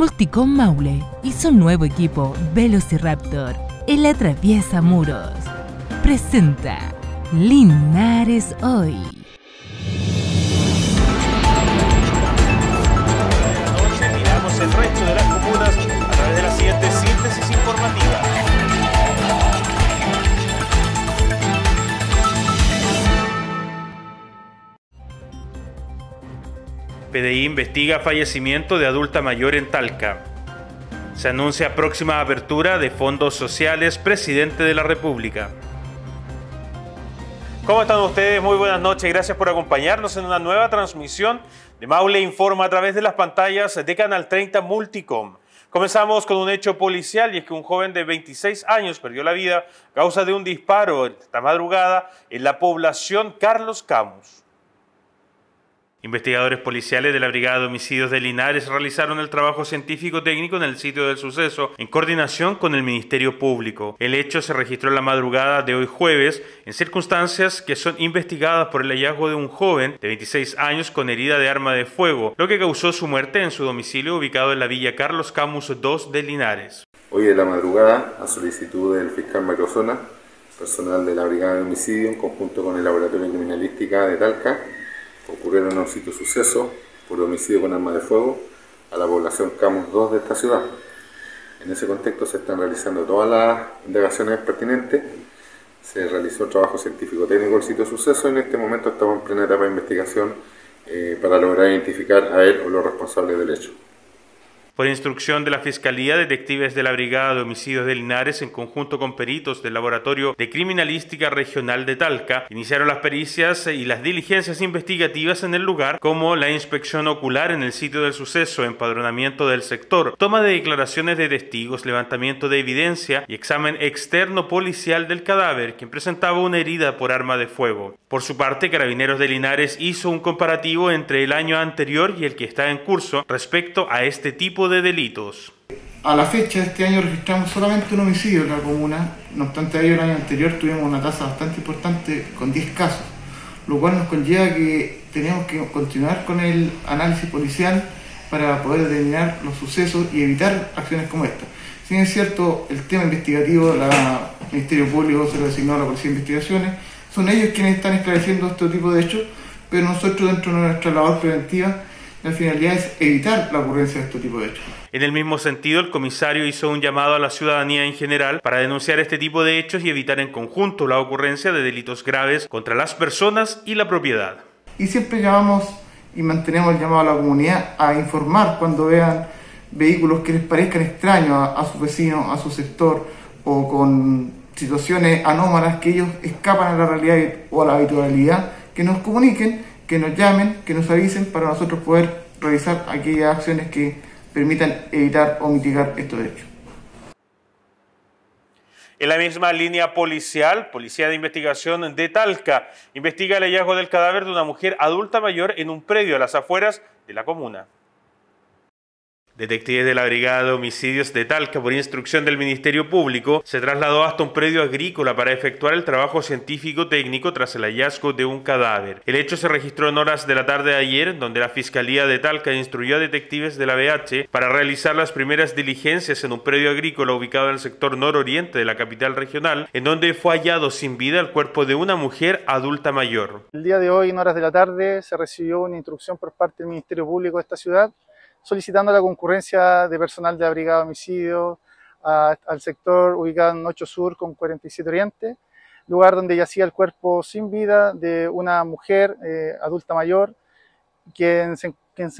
Multicom Maule hizo un nuevo equipo Velociraptor en la Atraviesa Muros. Presenta Linares Hoy. Noche miramos el resto de las comunas a través de la siguiente síntesis informativa. PDI investiga fallecimiento de adulta mayor en Talca. Se anuncia próxima apertura de Fondos Sociales Presidente de la República. ¿Cómo están ustedes? Muy buenas noches. Gracias por acompañarnos en una nueva transmisión de Maule Informa a través de las pantallas de Canal 30 Multicom. Comenzamos con un hecho policial, y es que un joven de 26 años perdió la vida a causa de un disparo esta madrugada en la población Carlos Camus. Investigadores policiales de la Brigada de Homicidios de Linares realizaron el trabajo científico-técnico en el sitio del suceso en coordinación con el Ministerio Público. El hecho se registró en la madrugada de hoy jueves en circunstancias que son investigadas por el hallazgo de un joven de 26 años con herida de arma de fuego, lo que causó su muerte en su domicilio ubicado en la Villa Carlos Camus 2 de Linares. Hoy en la madrugada, a solicitud del fiscal Macrozona, personal de la Brigada de Homicidios en conjunto con el Laboratorio de Criminalística de Talca, ocurrieron un sitio suceso por homicidio con arma de fuego a la población Camus 2 de esta ciudad. En ese contexto se están realizando todas las indagaciones pertinentes, se realizó el trabajo científico-técnico del sitio suceso y en este momento estamos en plena etapa de investigación para lograr identificar a él o los responsables del hecho. Por instrucción de la Fiscalía, detectives de la Brigada de Homicidios de Linares, en conjunto con peritos del Laboratorio de Criminalística Regional de Talca, iniciaron las pericias y las diligencias investigativas en el lugar, como la inspección ocular en el sitio del suceso, empadronamiento del sector, toma de declaraciones de testigos, levantamiento de evidencia y examen externo policial del cadáver, quien presentaba una herida por arma de fuego. Por su parte, Carabineros de Linares hizo un comparativo entre el año anterior y el que está en curso respecto a este tipo de delitos. A la fecha, este año registramos solamente un homicidio en la comuna, no obstante ello, el año anterior tuvimos una tasa bastante importante con 10 casos, lo cual nos conlleva que tenemos que continuar con el análisis policial para poder determinar los sucesos y evitar acciones como esta. Si bien es cierto, el tema investigativo, el Ministerio Público se lo designó a la Policía de Investigaciones, son ellos quienes están esclareciendo este tipo de hechos, pero nosotros dentro de nuestra labor preventiva, la finalidad es evitar la ocurrencia de este tipo de hechos. En el mismo sentido, el comisario hizo un llamado a la ciudadanía en general para denunciar este tipo de hechos y evitar en conjunto la ocurrencia de delitos graves contra las personas y la propiedad. Y siempre llamamos y mantenemos el llamado a la comunidad a informar cuando vean vehículos que les parezcan extraños a sus vecinos, a su sector o con situaciones anómalas que ellos escapan a la realidad o a la habitualidad, que nos comuniquen, que nos llamen, que nos avisen para nosotros poder realizar aquellas acciones que permitan evitar o mitigar estos hechos. En la misma línea policial, Policía de Investigación de Talca investiga el hallazgo del cadáver de una mujer adulta mayor en un predio a las afueras de la comuna. Detectives de la Brigada de Homicidios de Talca, por instrucción del Ministerio Público, se trasladó hasta un predio agrícola para efectuar el trabajo científico-técnico tras el hallazgo de un cadáver. El hecho se registró en horas de la tarde de ayer, donde la Fiscalía de Talca instruyó a detectives de la BH para realizar las primeras diligencias en un predio agrícola ubicado en el sector nororiente de la capital regional, en donde fue hallado sin vida el cuerpo de una mujer adulta mayor. El día de hoy, en horas de la tarde, se recibió una instrucción por parte del Ministerio Público de esta ciudad, solicitando la concurrencia de personal de la Brigada de Homicidios al sector ubicado en 8 Sur con 47 Oriente, lugar donde yacía el cuerpo sin vida de una mujer adulta mayor, quien se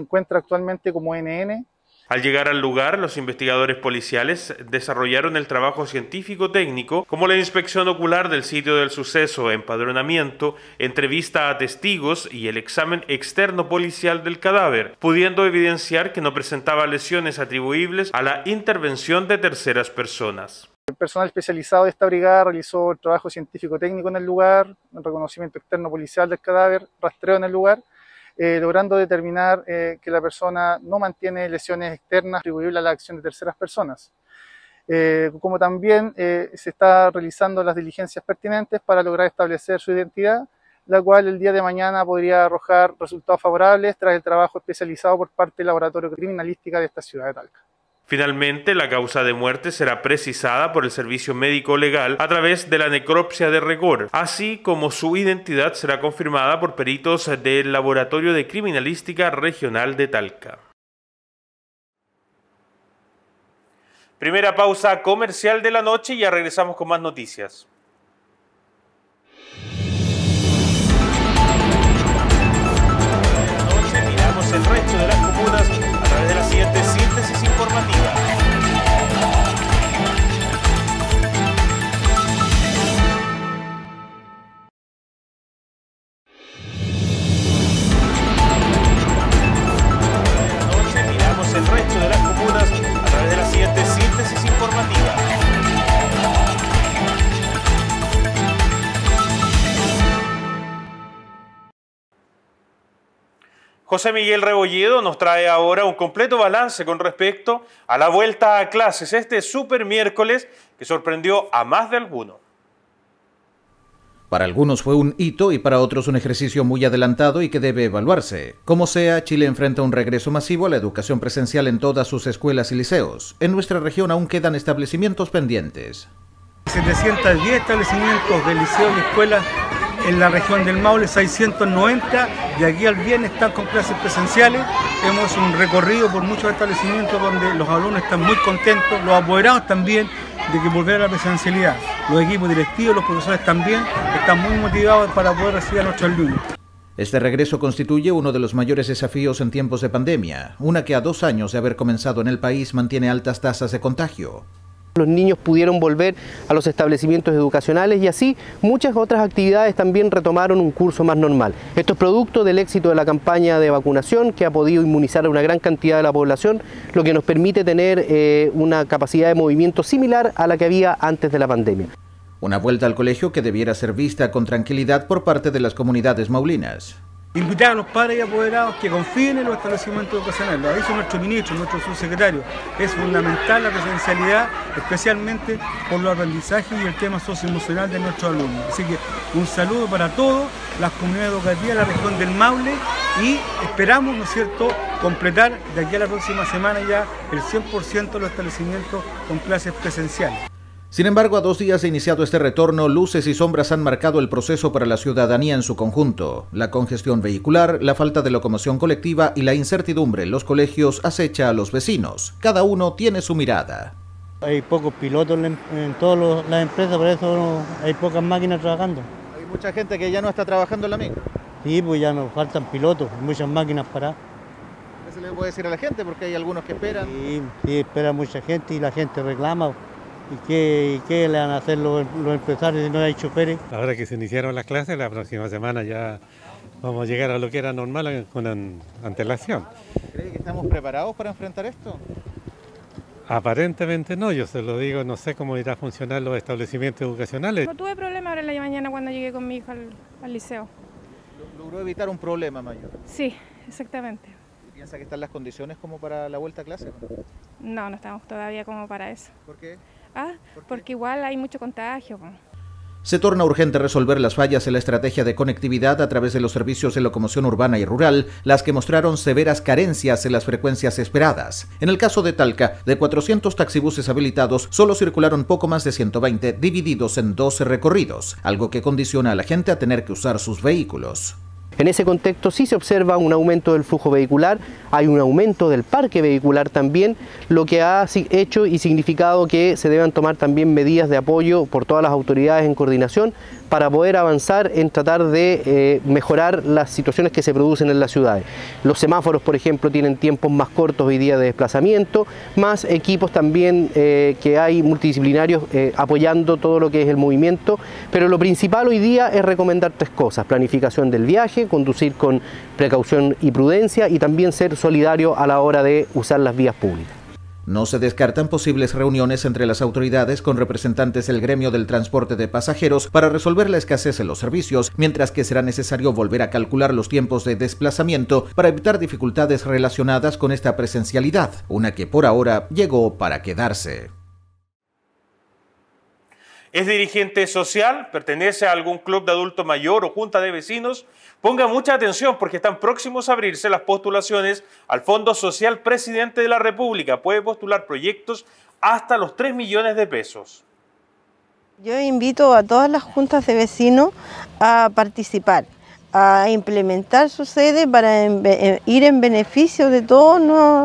encuentra actualmente como NN. Al llegar al lugar, los investigadores policiales desarrollaron el trabajo científico-técnico, como la inspección ocular del sitio del suceso, empadronamiento, entrevista a testigos y el examen externo policial del cadáver, pudiendo evidenciar que no presentaba lesiones atribuibles a la intervención de terceras personas. El personal especializado de esta brigada realizó el trabajo científico-técnico en el lugar, el reconocimiento externo policial del cadáver, rastreo en el lugar, logrando determinar que la persona no mantiene lesiones externas atribuibles a la acción de terceras personas. Como también se está realizando las diligencias pertinentes para lograr establecer su identidad, la cual el día de mañana podría arrojar resultados favorables tras el trabajo especializado por parte del Laboratorio Criminalística de esta ciudad de Talca. Finalmente, la causa de muerte será precisada por el servicio médico legal a través de la necropsia de rigor, así como su identidad será confirmada por peritos del Laboratorio de Criminalística Regional de Talca. Primera pausa comercial de la noche y ya regresamos con más noticias. Noche miramos el resto de las comunas a través de la siguiente síntesis informativa. Noche miramos el resto de las comunas a través de la siguiente síntesis informativa. José Miguel Rebolledo nos trae ahora un completo balance con respecto a la vuelta a clases, este super miércoles que sorprendió a más de alguno. Para algunos fue un hito y para otros un ejercicio muy adelantado y que debe evaluarse. Como sea, Chile enfrenta un regreso masivo a la educación presencial en todas sus escuelas y liceos. En nuestra región aún quedan establecimientos pendientes. 710 establecimientos de liceos y escuelas en la región del Maule, 690, de aquí al viernes están con clases presenciales. Hemos un recorrido por muchos establecimientos donde los alumnos están muy contentos, los apoderados también, de que volver a la presencialidad. Los equipos directivos, los profesores también, están muy motivados para poder recibir a nuestros alumnos. Este regreso constituye uno de los mayores desafíos en tiempos de pandemia, una que a 2 años de haber comenzado en el país mantiene altas tasas de contagio. Los niños pudieron volver a los establecimientos educacionales y así muchas otras actividades también retomaron un curso más normal. Esto es producto del éxito de la campaña de vacunación que ha podido inmunizar a una gran cantidad de la población, lo que nos permite tener una capacidad de movimiento similar a la que había antes de la pandemia. Una vuelta al colegio que debiera ser vista con tranquilidad por parte de las comunidades maulinas. Invitar a los padres y apoderados que confíen en los establecimientos educacionales, lo ha dicho nuestro ministro, nuestro subsecretario. Es fundamental la presencialidad, especialmente por los aprendizajes y el tema socioemocional de nuestros alumnos. Así que un saludo para todos, las comunidades educativas de la región del Maule, y esperamos, ¿no es cierto?, completar de aquí a la próxima semana ya el 100% de los establecimientos con clases presenciales. Sin embargo, a 2 días de iniciado este retorno, luces y sombras han marcado el proceso para la ciudadanía en su conjunto. La congestión vehicular, la falta de locomoción colectiva y la incertidumbre en los colegios acecha a los vecinos. Cada uno tiene su mirada. Hay pocos pilotos en todas las empresas, por eso hay pocas máquinas trabajando. Hay mucha gente que ya no está trabajando en la micro. Sí, pues ya nos faltan pilotos, muchas máquinas paradas. ¿Qué se le puede decir a la gente? Porque hay algunos que esperan. Sí, espera mucha gente y la gente reclama. ¿Y qué le van a hacer los empresarios si no hay choferes? Ahora que se iniciaron las clases, la próxima semana ya vamos a llegar a lo que era normal con antelación. ¿Cree que estamos preparados para enfrentar esto? Aparentemente no, yo se lo digo, no sé cómo irá a funcionar los establecimientos educacionales. No tuve problema ahora en la mañana cuando llegué con mi hijo al liceo. ¿Logró evitar un problema mayor? Sí, exactamente. ¿Piensa que están las condiciones como para la vuelta a clase? No, no estamos todavía como para eso. ¿Por qué? Porque igual hay mucho contagio. Se torna urgente resolver las fallas en la estrategia de conectividad a través de los servicios de locomoción urbana y rural, las que mostraron severas carencias en las frecuencias esperadas. En el caso de Talca, de 400 taxibuses habilitados, solo circularon poco más de 120, divididos en 12 recorridos, algo que condiciona a la gente a tener que usar sus vehículos. En ese contexto sí se observa un aumento del flujo vehicular, hay un aumento del parque vehicular también, lo que ha hecho y significado que se deban tomar también medidas de apoyo por todas las autoridades en coordinación para poder avanzar en tratar de mejorar las situaciones que se producen en las ciudades. Los semáforos, por ejemplo, tienen tiempos más cortos hoy día de desplazamiento, más equipos también que hay multidisciplinarios apoyando todo lo que es el movimiento, pero lo principal hoy día es recomendar 3 cosas, planificación del viaje, conducir con precaución y prudencia y también ser solidario a la hora de usar las vías públicas. No se descartan posibles reuniones entre las autoridades con representantes del gremio del transporte de pasajeros para resolver la escasez en los servicios, mientras que será necesario volver a calcular los tiempos de desplazamiento para evitar dificultades relacionadas con esta presencialidad, una que por ahora llegó para quedarse. es dirigente social, pertenece a algún club de adulto mayor o junta de vecinos, ponga mucha atención porque están próximos a abrirse las postulaciones al Fondo Social Presidente de la República. Puede postular proyectos hasta los 3 millones de pesos. Yo invito a todas las juntas de vecinos a participar, a implementar su sede para ir en beneficio de todos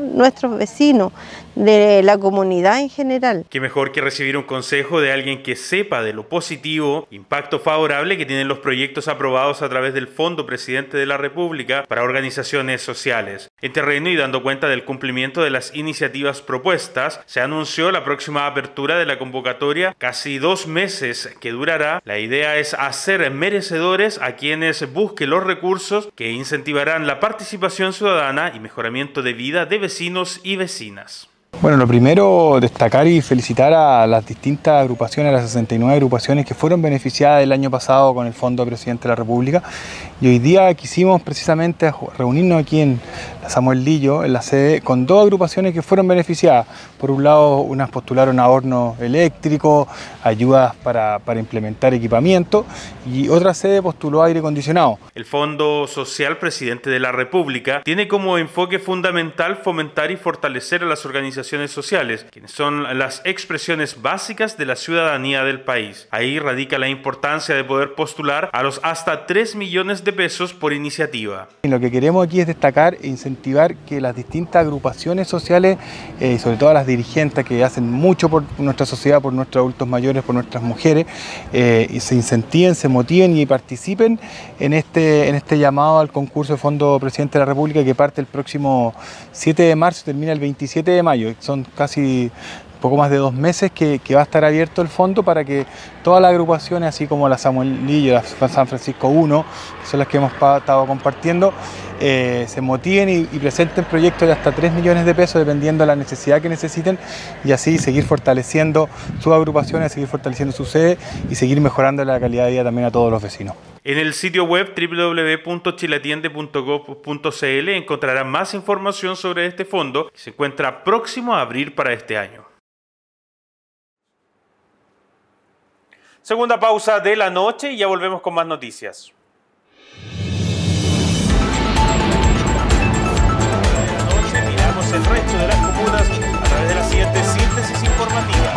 nuestros vecinos, de la comunidad en general. Qué mejor que recibir un consejo de alguien que sepa de lo positivo, impacto favorable que tienen los proyectos aprobados a través del Fondo Presidente de la República para organizaciones sociales. En terreno y dando cuenta del cumplimiento de las iniciativas propuestas, se anunció la próxima apertura de la convocatoria, casi 2 meses que durará. La idea es hacer merecedores a quienes busquen los recursos que incentivarán la participación ciudadana y mejoramiento de vida de vecinos y vecinas. Bueno, lo primero, destacar y felicitar a las distintas agrupaciones, a las 69 agrupaciones que fueron beneficiadas el año pasado con el Fondo Presidente de la República. Y hoy día quisimos precisamente reunirnos aquí en Samuel Lillo, en la sede, con 2 agrupaciones que fueron beneficiadas. Por un lado, unas postularon a hornos eléctricos, ayudas para implementar equipamiento, y otra sede postuló aire acondicionado. El Fondo Social Presidente de la República tiene como enfoque fundamental fomentar y fortalecer a las organizaciones sociales, quienes son las expresiones básicas de la ciudadanía del país. Ahí radica la importancia de poder postular a los hasta 3 millones de pesos por iniciativa. Y lo que queremos aquí es destacar e incentivar que las distintas agrupaciones sociales, y sobre todo las dirigentes que hacen mucho por nuestra sociedad, por nuestros adultos mayores, por nuestras mujeres, y se incentiven, se motiven y participen en este llamado al concurso de Fondo Presidente de la República, que parte el próximo 7 de marzo y termina el 27 de mayo. Son casi poco más de 2 meses que va a estar abierto el fondo para que todas las agrupaciones, así como la Samuel Lillo, la San Francisco 1, que son las que hemos estado compartiendo, se motiven y presenten proyectos de hasta 3 millones de pesos dependiendo de la necesidad que necesiten, y así seguir fortaleciendo sus agrupaciones, seguir fortaleciendo su sede y seguir mejorando la calidad de vida también a todos los vecinos. En el sitio web www.chilatiende.gov.cl encontrará más información sobre este fondo que se encuentra próximo a abrir para este año. Segunda pausa de la noche y ya volvemos con más noticias. Esta noche miramos el resto de las comunas a través de la siguiente síntesis informativa.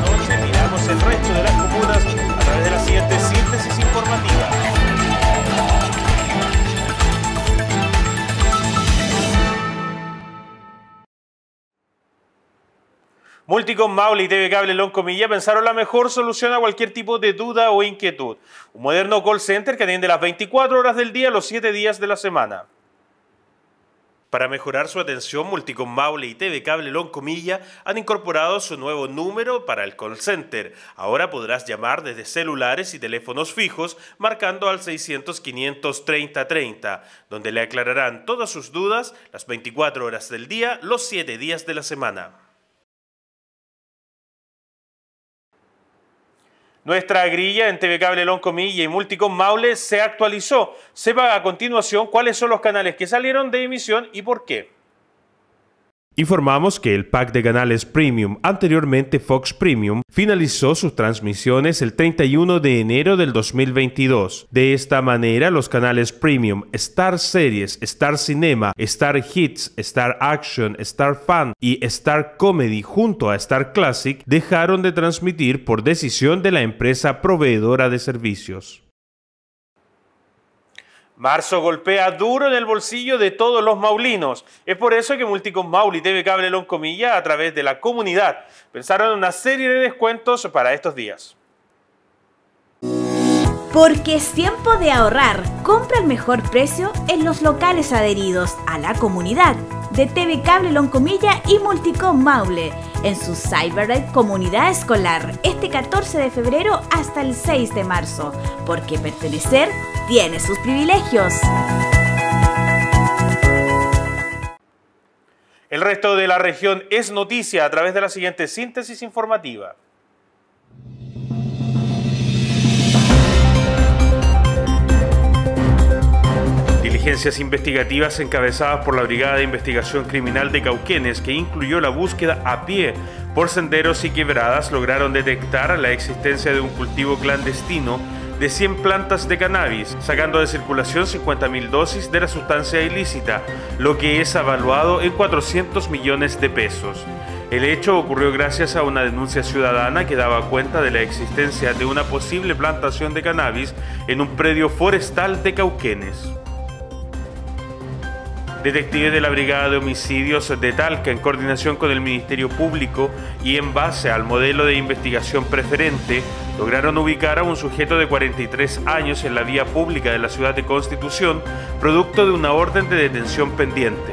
Esta noche miramos el resto de las comunas a través de la siguiente síntesis informativa. Multicom Maule y TV Cable Loncomilla pensaron la mejor solución a cualquier tipo de duda o inquietud. Un moderno call center que atiende las 24 horas del día, los 7 días de la semana. Para mejorar su atención, Multicom Maule y TV Cable Loncomilla han incorporado su nuevo número para el call center. Ahora podrás llamar desde celulares y teléfonos fijos marcando al 600-500-3030, donde le aclararán todas sus dudas las 24 horas del día, los 7 días de la semana. Nuestra grilla en TV Cable Loncomilla y Multicom Maule se actualizó. Sepa a continuación cuáles son los canales que salieron de emisión y por qué. Informamos que el pack de canales Premium, anteriormente Fox Premium, finalizó sus transmisiones el 31 de enero del 2022. De esta manera, los canales Premium, Star Series, Star Cinema, Star Hits, Star Action, Star Fan y Star Comedy junto a Star Classic dejaron de transmitir por decisión de la empresa proveedora de servicios. Marzo golpea duro en el bolsillo de todos los maulinos. Es por eso que Multicom Maule y TV Cable Loncomilla, a través de la comunidad, pensaron en una serie de descuentos para estos días. Porque es tiempo de ahorrar. Compra el mejor precio en los locales adheridos a la comunidad de TV Cable Loncomilla y Multicom Maule en su Cyber Comunidad Escolar este 14 de febrero hasta el 6 de marzo. Porque pertenecer tiene sus privilegios. El resto de la región es noticia a través de la siguiente síntesis informativa. diligencias investigativas encabezadas por la Brigada de Investigación Criminal de Cauquenes, que incluyó la búsqueda a pie por senderos y quebradas, lograron detectar la existencia de un cultivo clandestino de 100 plantas de cannabis, sacando de circulación 50.000 dosis de la sustancia ilícita, lo que es avaluado en 400 millones de pesos. El hecho ocurrió gracias a una denuncia ciudadana que daba cuenta de la existencia de una posible plantación de cannabis en un predio forestal de Cauquenes. Detectives de la Brigada de Homicidios de Talca, en coordinación con el Ministerio Público y en base al modelo de investigación preferente, lograron ubicar a un sujeto de 43 años en la vía pública de la ciudad de Constitución, producto de una orden de detención pendiente.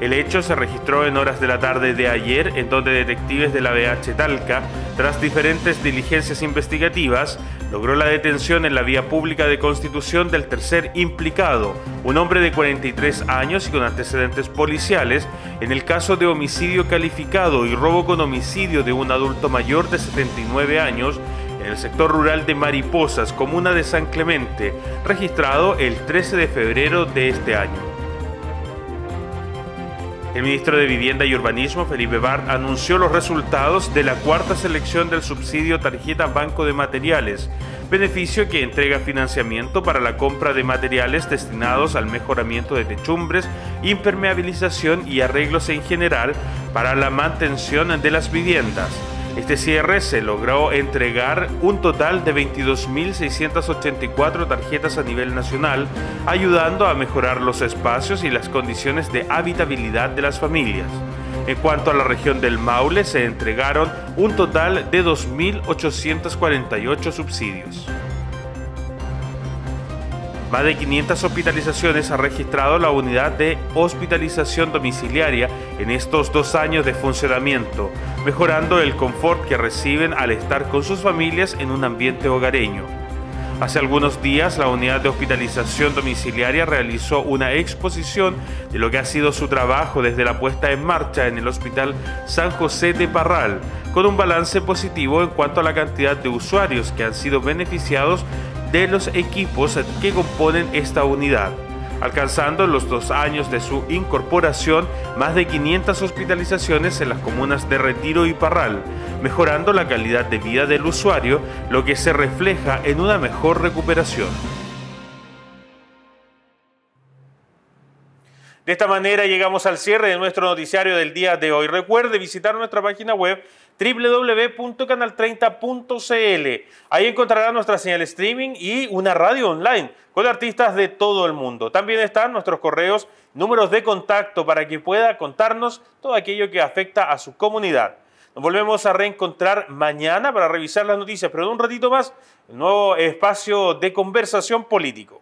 El hecho se registró en horas de la tarde de ayer, en donde detectives de la BH Talca, tras diferentes diligencias investigativas, logró la detención en la vía pública de Constitución del tercer implicado, un hombre de 43 años y con antecedentes policiales, en el caso de homicidio calificado y robo con homicidio de un adulto mayor de 79 años, en el sector rural de Mariposas, comuna de San Clemente, registrado el 13 de febrero de este año. El ministro de Vivienda y Urbanismo, Felipe Bart, anunció los resultados de la cuarta selección del subsidio Tarjeta Banco de Materiales, beneficio que entrega financiamiento para la compra de materiales destinados al mejoramiento de techumbres, impermeabilización y arreglos en general para la mantención de las viviendas. Este cierre se logró entregar un total de 22.684 tarjetas a nivel nacional, ayudando a mejorar los espacios y las condiciones de habitabilidad de las familias. En cuanto a la región del Maule, se entregaron un total de 2.848 subsidios. Más de 500 hospitalizaciones ha registrado la unidad de hospitalización domiciliaria en estos 2 años de funcionamiento, mejorando el confort que reciben al estar con sus familias en un ambiente hogareño. Hace algunos días, la unidad de hospitalización domiciliaria realizó una exposición de lo que ha sido su trabajo desde la puesta en marcha en el Hospital San José de Parral, con un balance positivo en cuanto a la cantidad de usuarios que han sido beneficiados de los equipos que componen esta unidad, alcanzando en los 2 años de su incorporación más de 500 hospitalizaciones en las comunas de Retiro y Parral, mejorando la calidad de vida del usuario, lo que se refleja en una mejor recuperación. De esta manera llegamos al cierre de nuestro noticiario del día de hoy. Recuerde visitar nuestra página web www.canal30.cl. Ahí encontrará nuestra señal streaming y una radio online con artistas de todo el mundo. También están nuestros correos, números de contacto para que pueda contarnos todo aquello que afecta a su comunidad. Nos volvemos a reencontrar mañana para revisar las noticias, pero en un ratito más, el nuevo espacio de conversación político.